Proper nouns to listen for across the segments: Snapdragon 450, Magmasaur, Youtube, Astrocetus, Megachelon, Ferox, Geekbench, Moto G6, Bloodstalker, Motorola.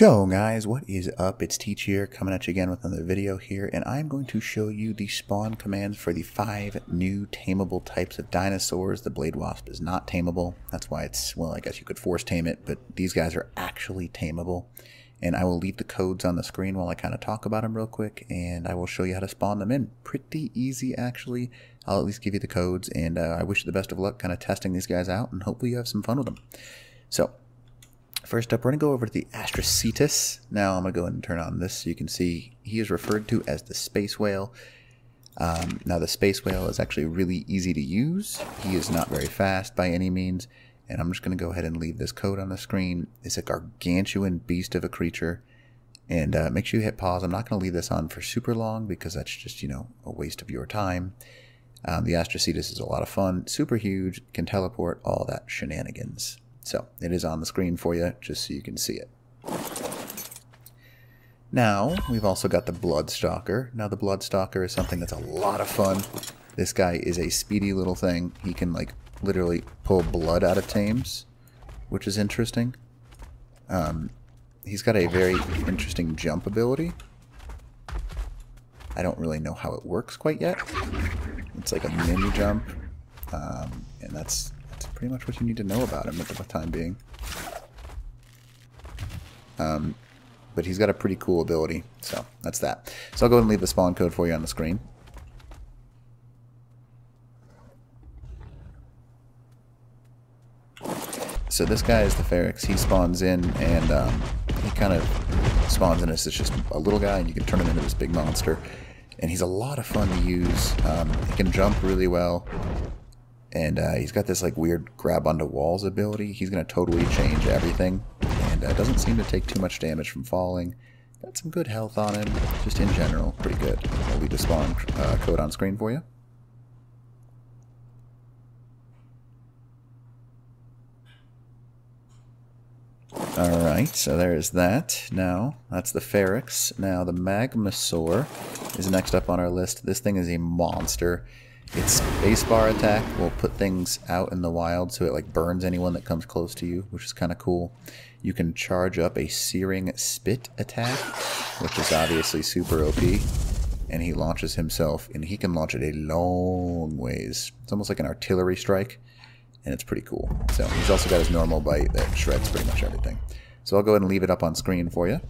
Yo guys, what is up? It's Teach here, coming at you again with another video here, and I'm going to show you the spawn commands for the 5 new tameable types of dinosaurs. The blade wasp is not tameable. That's why it's, well, I guess you could force tame it, but these guys are actually tameable. And I will leave the codes on the screen while I kind of talk about them real quick, and I will show you how to spawn them in. Pretty easy, actually. I'll at least give you the codes, and I wish you the best of luck kind of testing these guys out, and hopefully you have some fun with them. So, first up, we're going to go over to the Astrocetus. Now I'm going to go ahead and turn on this so you can see he is referred to as the space whale. Now the space whale is actually really easy to use. He is not very fast by any means. And I'm just going to go ahead and leave this code on the screen. It's a gargantuan beast of a creature. And make sure you hit pause. I'm not going to leave this on for super long because that's just, you know, a waste of your time. The Astrocetus is a lot of fun, super huge, can teleport, all that shenanigans. So it is on the screen for you, just so you can see it. Now, we've also got the Bloodstalker. Now the Bloodstalker is something that's a lot of fun. This guy is a speedy little thing. He can, like, literally pull blood out of tames, which is interesting. He's got a very interesting jump ability. I don't really know how it works quite yet. It's like a mini jump, and that's pretty much what you need to know about him at the time being. But he's got a pretty cool ability, so that's that. So I'll go ahead and leave the spawn code for you on the screen. So this guy is the Ferox. He spawns in, and he kind of spawns in as just a little guy, and you can turn him into this big monster. And he's a lot of fun to use. He can jump really well. And he's got this like weird grab onto walls ability. He's going to totally change everything, and doesn't seem to take too much damage from falling. Got some good health on him, just in general, pretty good. I'll leave the spawn code on screen for you. Alright, so there's that. Now, that's the Ferox. Now, the Magmasaur is next up on our list. This thing is a monster. Its spacebar attack will put things out in the wild, so it like burns anyone that comes close to you, which is kind of cool. You can charge up a searing spit attack, which is obviously super OP, and he launches himself, and he can launch it a long ways. It's almost like an artillery strike, and it's pretty cool. So he's also got his normal bite that shreds pretty much everything. So I'll go ahead and leave it up on screen for you.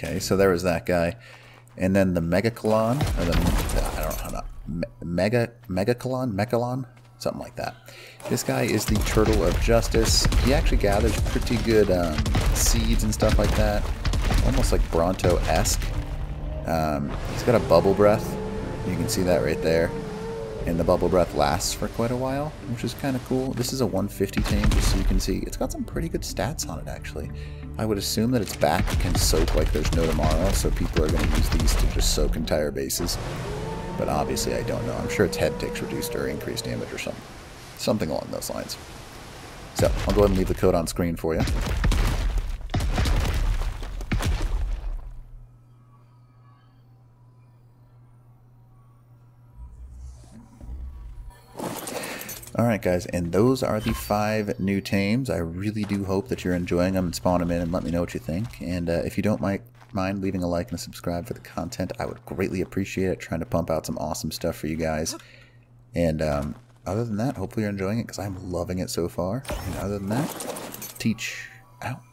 Okay, so there was that guy. And then the Megachelon, or the, I don't know how to, Megachelon? Something like that. This guy is the Turtle of Justice. He actually gathers pretty good seeds and stuff like that. Almost like Bronto-esque. He's got a bubble breath. You can see that right there. And the bubble breath lasts for quite a while, which is kind of cool. This is a 150 tame, just so you can see. It's got some pretty good stats on it, actually. I would assume that its back can soak like there's no tomorrow, so people are going to use these to just soak entire bases. But obviously, I don't know. I'm sure its head takes reduced or increased damage or something. Something along those lines. So, I'll go ahead and leave the code on screen for you. Alright guys, and those are the 5 new tames. I really do hope that you're enjoying them and spawn them in and let me know what you think. And if you don't mind leaving a like and a subscribe for the content, I would greatly appreciate it. Trying to pump out some awesome stuff for you guys. And other than that, hopefully you're enjoying it because I'm loving it so far. And other than that, Teach out.